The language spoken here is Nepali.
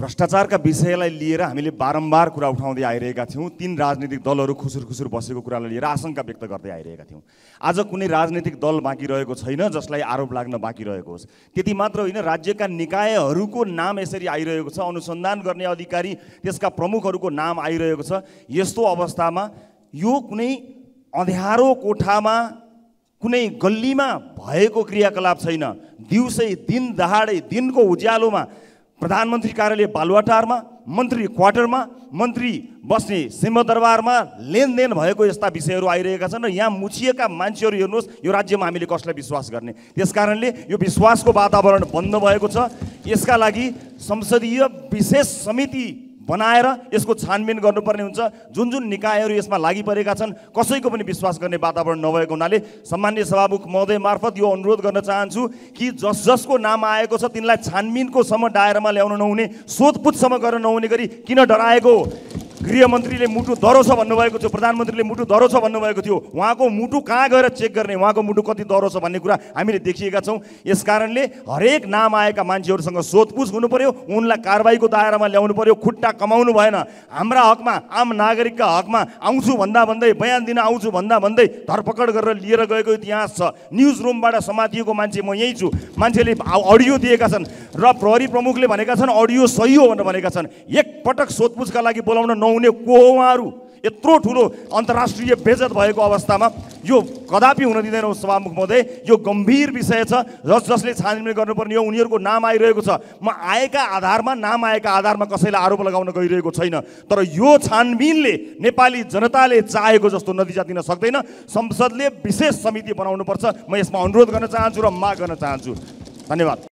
भ्रष्टाचार का विषयलाई लिएर हामीले बारम्बार कुरा उठाउँदै आइरहेका थियौं। तीन राजनीतिक दलहरू खुसुर खुसुर बसेको कुरालाई लिएर आशंका व्यक्त गर्दै आइरहेका थियौं। आज कुनै राजनीतिक दल बाँकी रहेको छैन जसलाई आरोप लाग्न बाँकी रहेको होस्। त्यति मात्र होइन, राज्यका निकायहरूको नाम यसरी आइरहेको छ, अनुसन्धान गर्ने अधिकारी त्यसका प्रमुखहरूको नाम आइरहेको छ। यस्तो अवस्थामा यो कुनै अँध्यारो कोठामा कुनै गल्लीमा भएको क्रियाकलाप छैन। दिउँसै दिन दहाडै दिनको उज्यालोमा प्रधानमन्त्री कार्यालय बालुवाटारमा, मन्त्री क्वार्टरमा, मन्त्री बस्ने सिंहदरबारमा लेनदेन भएको यस्ता विषयहरू आइरहेका छन् र यहाँ मुछिएका मान्छेहरू हेर्नुहोस्, यो राज्यमा हामीले कसलाई विश्वास गर्ने? त्यसकारणले यो विश्वासको वातावरण बन्द भएको छ। यसका लागि संसदीय विशेष समिति बनाएर यसको छानबिन गर्नुपर्ने हुन्छ। जुन जुन निकायहरू यसमा लागि परेका छन् कसैको पनि विश्वास गर्ने वातावरण नभएको हुनाले सम्माननीय सभामुख महोदय मार्फत यो अनुरोध गर्न चाहन्छु कि जस जसको नाम आएको छ तिनलाई छानबिनको सम्म दायरामा ल्याउन नहुने, सोधपुछसम्म गर्न नहुने गरी किन डराएको? गृहमन्त्रीले मुटु दह्रो छ भन्नुभएको थियो, प्रधानमन्त्रीले मुटु दह्रो छ भन्नुभएको थियो। उहाँको मुटु कहाँ गएर चेक गर्ने? उहाँको मुटु कति दह्रो छ भन्ने कुरा हामीले देखिएका छौँ। यसकारणले हरेक नाम आएका मान्छेहरूसँग सोधपुछ हुनु पर्यो, उनलाई कारबाहीको दायरामा ल्याउनु पर्यो। खुट्टा कमाउनु भएन। हाम्रा हकमा, आम नागरिकका हकमा आउँछु भन्दा भन्दै, बयान दिन आउँछु भन्दा भन्दै धरपकड गरेर लिएर गएको इतिहास छ। न्युज रुमबाट समातिएको मान्छे म यहीँ छु, मान्छेले अडियो दिएका छन् र प्रहरी प्रमुखले भनेका छन् अडियो सही हो भनेर भनेका छन्। एकपटक सोधपुछका लागि बोलाउन नहुने को हो उहाँहरू? यत्रो ठुलो अन्तर्राष्ट्रिय बेजत भएको अवस्थामा यो कदापि हुन दिँदैनौँ। सभामुख महोदय, यो गम्भीर विषय छ। जसले छानबिन गर्नुपर्ने हो उनीहरूको नाम आइरहेको छ। म नाम आएका आधारमा कसैलाई आरोप लगाउन गइरहेको छैन, तर यो छानबिनले नेपाली जनताले चाहेको जस्तो नतिजा दिन सक्दैन। संसदले विशेष समिति बनाउनुपर्छ। म यसमा अनुरोध गर्न चाहन्छु र माग गर्न चाहन्छु। धन्यवाद।